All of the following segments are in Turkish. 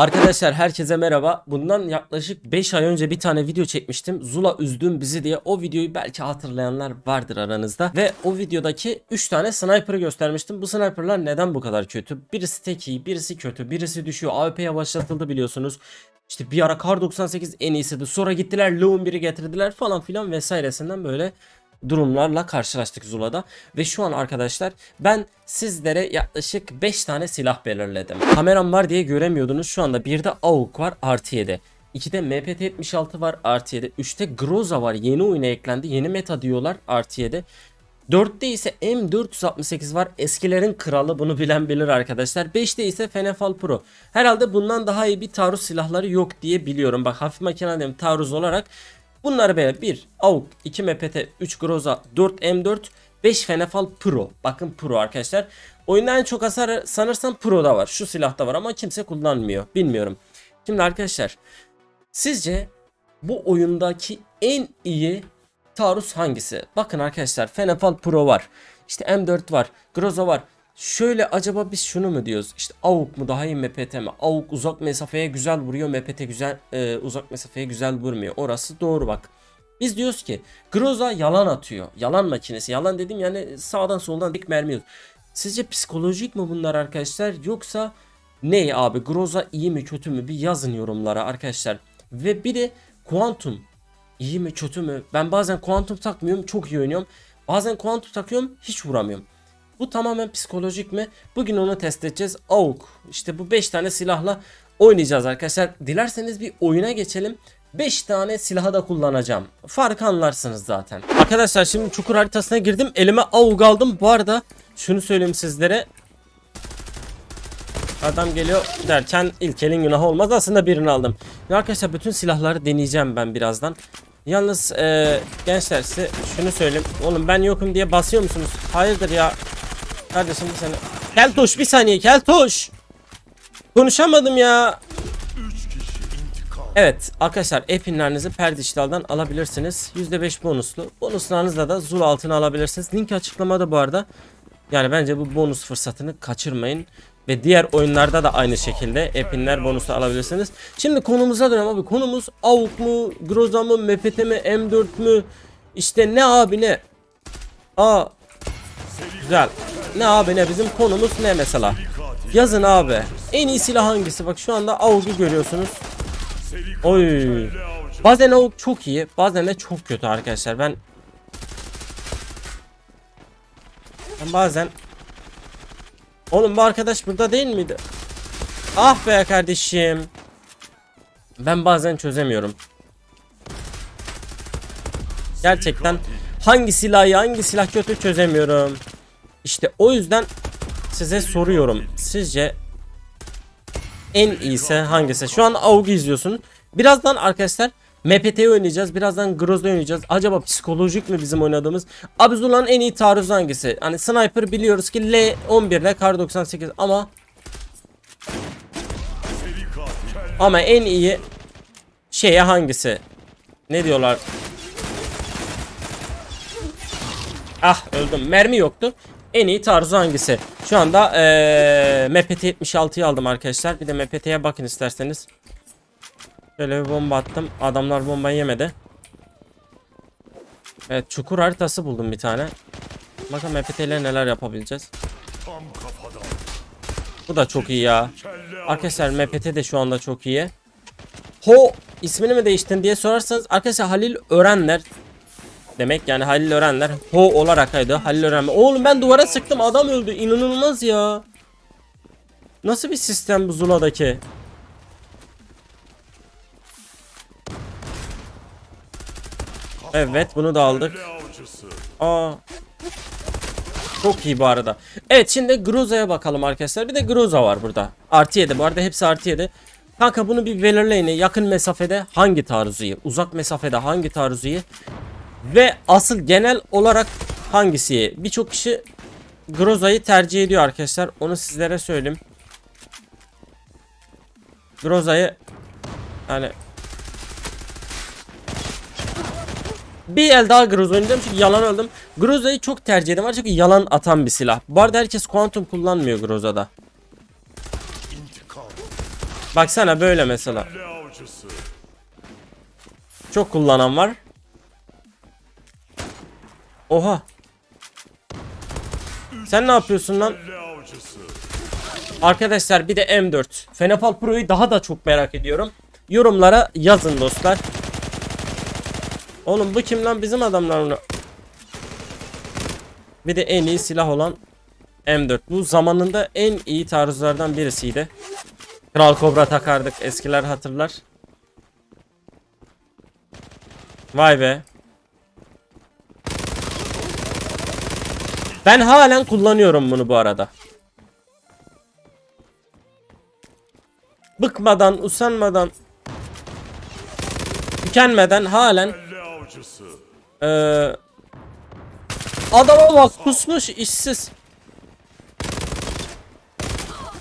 Arkadaşlar herkese merhaba. Bundan yaklaşık 5 ay önce bir tane video çekmiştim. Zula üzdün bizi diye. O videoyu belki hatırlayanlar vardır aranızda. Ve o videodaki 3 tane sniper'ı göstermiştim. Bu sniper'lar neden bu kadar kötü? Birisi tek iyi, birisi kötü, birisi düşüyor. AWP'ye başlatıldı biliyorsunuz. İşte bir ara Kar 98 en iyisiydi. Sonra gittiler Leon 1'i getirdiler falan filan vesairesinden böyle durumlarla karşılaştık Zula'da. Ve şu an arkadaşlar ben sizlere yaklaşık 5 tane silah belirledim. Kameram var diye göremiyordunuz. Şu anda 1'de AUG var artı 7. 2'de MPT-76 var artı 7. 3'te Groza var, yeni oyuna eklendi. Yeni meta diyorlar artı 7. 4'te ise M468 var. Eskilerin kralı, bunu bilen bilir arkadaşlar. 5'te ise FN FAL Pro. Herhalde bundan daha iyi bir taarruz silahları yok diye biliyorum. Bak hafif makineli taarruz olarak. Bunları böyle 1 AUG, 2 MPT, 3 Groza, 4 M4, 5 FN FAL Pro. Bakın Pro arkadaşlar. Oyunda en çok hasar sanırsam Pro'da var. Şu silahta var ama kimse kullanmıyor. Bilmiyorum. Şimdi arkadaşlar sizce bu oyundaki en iyi taarruz hangisi? Bakın arkadaşlar FN FAL Pro var. İşte M4 var. Groza var. Şöyle acaba biz şunu mu diyoruz? İşte AUG mu daha iyi, MPT mi? AUG uzak mesafeye güzel vuruyor. MPT güzel uzak mesafeye güzel vurmuyor. Orası doğru bak. Biz diyoruz ki Groza yalan atıyor. Yalan makinesi. Yalan dedim yani sağdan soldan dik mermiyoruz. Sizce psikolojik mi bunlar arkadaşlar? Yoksa ne abi? Groza iyi mi kötü mü? Bir yazın yorumlara arkadaşlar. Ve bir de Quantum iyi mi kötü mü? Ben bazen Quantum takmıyorum. Çok iyi oynuyorum. Bazen Quantum takıyorum. Hiç vuramıyorum. Bu tamamen psikolojik mi? Bugün onu test edeceğiz. AUG. İşte bu 5 tane silahla oynayacağız arkadaşlar. Dilerseniz bir oyuna geçelim. 5 tane silahı da kullanacağım. Farkı anlarsınız zaten. Arkadaşlar şimdi çukur haritasına girdim. Elime AUG aldım. Bu arada şunu söyleyeyim sizlere. Adam geliyor derken ilk elin günahı olmaz. Aslında birini aldım. Ya arkadaşlar bütün silahları deneyeceğim ben birazdan. Yalnız gençler size şunu söyleyeyim. Oğlum ben yokum diye basıyor musunuz? Hayırdır ya? Kardeşim bir saniye. Keltoş bir saniye Keltoş. Konuşamadım ya. Evet arkadaşlar epinlerinizi Perdiştal'dan alabilirsiniz. %5 bonuslu. Bonuslarınızla da Zul altını alabilirsiniz. Link açıklamada bu arada. Yani bence bu bonus fırsatını kaçırmayın. Ve diğer oyunlarda da aynı şekilde epinler bonusu alabilirsiniz. Şimdi konumuza dönelim abi. Konumuz AUG mu? Groza mı? MPT mi? M4 mü? İşte ne abi ne? Aa. Güzel. Ne abi ne, bizim konumuz ne mesela? Yazın abi. En iyi silah hangisi? Bak şu anda AUG'u görüyorsunuz. Oy. Bazen AUG çok iyi, bazen de çok kötü arkadaşlar. Ben bazen... Oğlum bu arkadaş burada değil miydi? Ah be kardeşim. Ben bazen çözemiyorum. Gerçekten hangi silahı, hangi silah kötü çözemiyorum. İşte o yüzden size soruyorum. Sizce en iyisi hangisi? Şu an AUG'u izliyorsun. Birazdan arkadaşlar MPT'yi oynayacağız. Birazdan Groza'yı oynayacağız. Acaba psikolojik mi bizim oynadığımız? Abi Zula'nın en iyi taarruzu hangisi? Hani sniper biliyoruz ki L11 ile Kar 98 ama en iyi şeye hangisi? Ne diyorlar? Ah öldüm. Mermi yoktu. En iyi taarruzu hangisi? Şu anda MPT-76'yı aldım arkadaşlar. Bir de MPT'ye bakın isterseniz. Şöyle bir bomba attım. Adamlar bombayı yemedi. Evet, çukur haritası buldum bir tane. Bakın MPT ile neler yapabileceğiz. Bu da çok iyi ya. Arkadaşlar MPT de şu anda çok iyi. Ho ismini mi değiştin diye sorarsanız arkadaşlar Halil Örenler. Demek yani Halil Örenler ho olarak aydı. Halil Örenler. Oğlum ben duvara sıktım, adam öldü. İnanılmaz ya. Nasıl bir sistem bu Zula'daki? Evet bunu da aldık. Aa. Çok iyi bu arada. Evet şimdi Groza'ya bakalım arkadaşlar. Bir de Groza var burada. Artı 7 bu arada, hepsi artı 7. Kanka bunu bir belirleyin. Yakın mesafede hangi taarruzu iyi? Uzak mesafede hangi taarruzu iyi? Ve asıl genel olarak hangisi iyi? Birçok kişi Groza'yı tercih ediyor arkadaşlar. Onu sizlere söyleyeyim. Groza'yı yani... Bir el daha Groza oynayacağım çünkü yalan aldım. Groza'yı çok tercih eden var çünkü yalan atan bir silah. Bu arada herkes Quantum kullanmıyor Groza'da. Baksana böyle mesela. Çok kullanan var. Oha. Sen ne yapıyorsun lan? Arkadaşlar bir de M4. FN FAL Pro'yu daha da çok merak ediyorum. Yorumlara yazın dostlar. Oğlum bu kim lan? Bizim adamlar onu. Bir de en iyi silah olan M4. Bu zamanında en iyi taarruzlardan birisiydi. Kral Cobra takardık. Eskiler hatırlar. Vay be. Ben halen kullanıyorum bunu bu arada. Bıkmadan, usanmadan, tükenmeden halen adama bak, kusmuş, işsiz.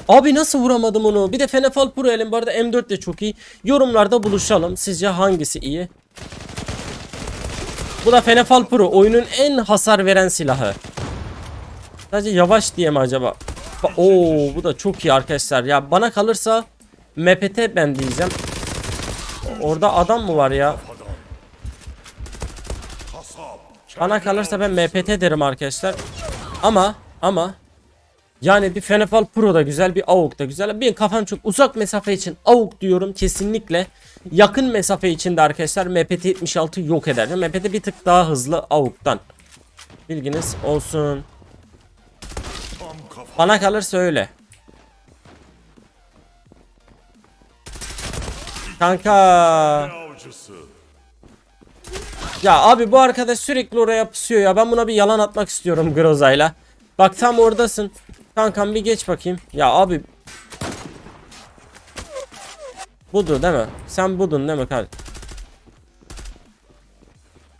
Abi nasıl vuramadım onu? Bir de FN FAL Pro elim. Bu arada M4 de çok iyi. Yorumlarda buluşalım. Sizce hangisi iyi? Bu da FN FAL Pro. Oyunun en hasar veren silahı. Sadece yavaş diye mi acaba? Oo, bu da çok iyi arkadaşlar. Ya bana kalırsa MPT ben diyeceğim. Orada adam mı var ya? Bana kalırsa ben MPT derim arkadaşlar. Ama yani bir FN FAL Pro da güzel, bir AUG da güzel. Benim kafam çok uzak mesafe için AUG diyorum kesinlikle. Yakın mesafe için de arkadaşlar MPT-76 yok eder. MPT bir tık daha hızlı AUG'dan. Bilginiz olsun. Bana kalırsa öyle. Kanka. Ya abi bu arkadaş sürekli oraya pusuyor ya. Ben buna bir yalan atmak istiyorum Groza'yla. Bak tam oradasın. Kankam bir geç bakayım. Ya abi. Budur değil mi? Sen budun değil mi kardeşim?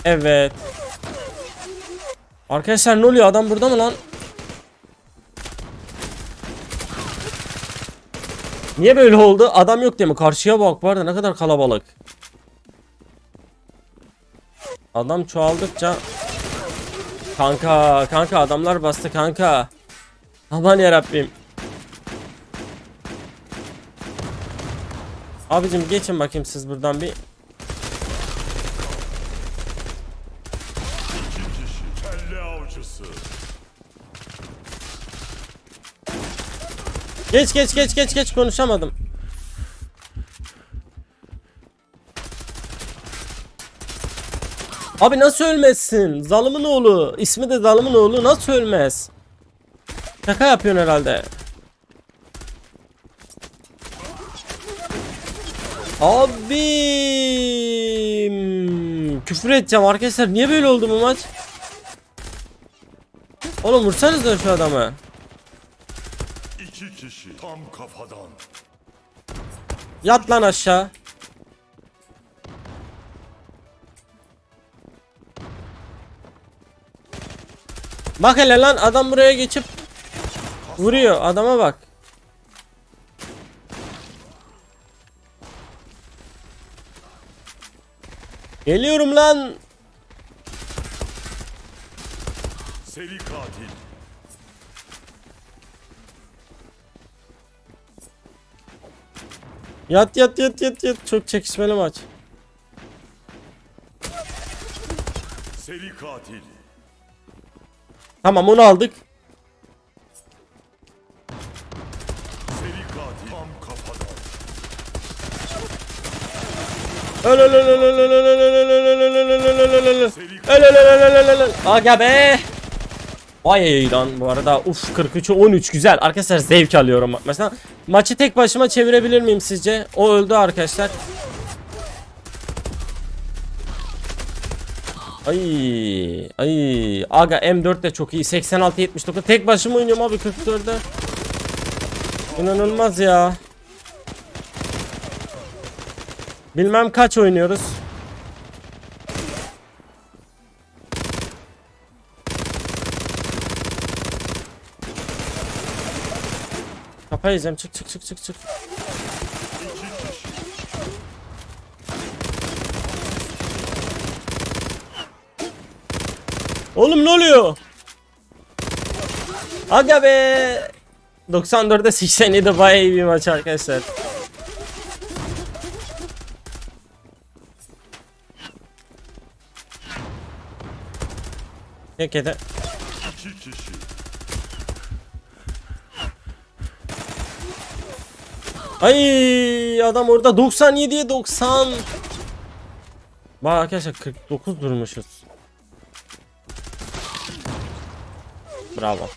Evet. Arkadaşlar ne oluyor? Adam burada mı lan? Niye böyle oldu? Adam yok değil mi? Karşıya bak. Bu arada ne kadar kalabalık. Adam çoğaldıkça. Kanka adamlar bastı kanka. Aman yarabbim. Abicim geçin bakayım siz buradan bir. Geç konuşamadım. Abi nasıl ölmezsin? Zalımın oğlu. İsmi de Zalımın oğlu. Nasıl ölmez? Şaka yapıyorsun herhalde. Abi küfür edeceğim arkadaşlar. Niye böyle oldu bu maç? Oğlum vursanız da şu adamı. İki kişi tam kafadan. Yat lan aşağı. Bak hele lan adam buraya geçip vuruyor. Adama bak. Geliyorum lan. Seri katil. Yat. Çok çekişmeli maç. Seri katil. Tamam onu aldık. Seri katil. Tam kafadan. Öl. Aga be. Vay lan bu arada. Uf 43'e 13 güzel. Arkadaşlar zevk alıyorum. Mesela maçı tek başıma çevirebilir miyim sizce? O öldü arkadaşlar. Ay. Aga M4 de çok iyi. 86-79. Tek başıma oynuyorum abi 44'de. İnanılmaz ya. Bilmem kaç oynuyoruz. Kafa yiyeceğim. Çık. Oğlum ne oluyor? Aga be. 94'de 87 bayağı iyi bir maç arkadaşlar. Tek eder. Ay adam orada 97'ye 90. Bak arkadaşlar 49 durmuşuz. Bravo.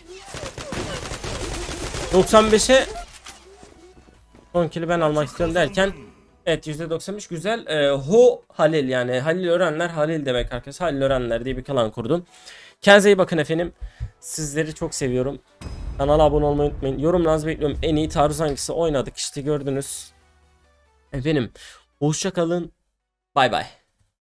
95'e son kili ben almak istiyorum derken evet %93 güzel. Ho Halil, yani Halil Örenler, Halil demek arkadaşlar. Halil Örenler diye bir klan kurdum. Kendinize iyi bakın efendim. Sizleri çok seviyorum. Kanala abone olmayı unutmayın. Yorumlarınızı bekliyorum. En iyi taarruz hangisi oynadık işte gördünüz. Efendim hoşça kalın. Bay bay.